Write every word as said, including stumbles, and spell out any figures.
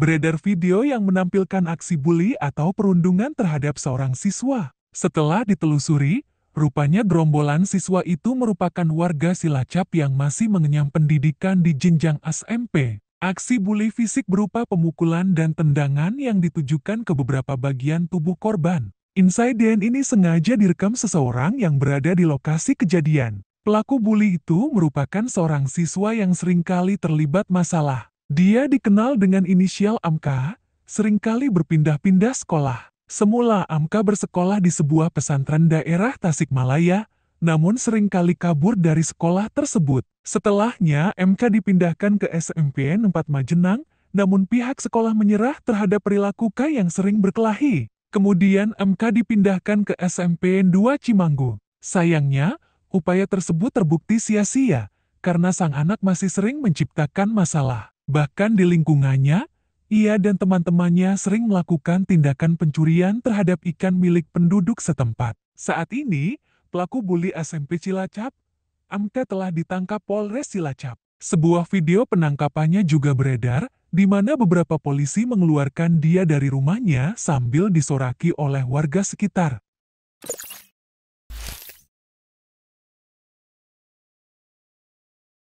beredar video yang menampilkan aksi bully atau perundungan terhadap seorang siswa. Setelah ditelusuri, rupanya gerombolan siswa itu merupakan warga Cilacap yang masih mengenyam pendidikan di jenjang S M P. Aksi bully fisik berupa pemukulan dan tendangan yang ditujukan ke beberapa bagian tubuh korban. Insiden ini sengaja direkam seseorang yang berada di lokasi kejadian. Pelaku bully itu merupakan seorang siswa yang seringkali terlibat masalah. Dia dikenal dengan inisial Amka, seringkali berpindah-pindah sekolah. Semula Amka bersekolah di sebuah pesantren daerah Tasikmalaya, namun seringkali kabur dari sekolah tersebut. Setelahnya Amka dipindahkan ke S M P N empat Majenang, namun pihak sekolah menyerah terhadap perilaku K yang sering berkelahi. Kemudian Amka dipindahkan ke S M P N dua Cimanggu. Sayangnya, upaya tersebut terbukti sia-sia, karena sang anak masih sering menciptakan masalah. Bahkan di lingkungannya, ia dan teman-temannya sering melakukan tindakan pencurian terhadap ikan milik penduduk setempat. Saat ini, pelaku bully S M P Cilacap, Amka, telah ditangkap Polres Cilacap. Sebuah video penangkapannya juga beredar, di mana beberapa polisi mengeluarkan dia dari rumahnya sambil disoraki oleh warga sekitar.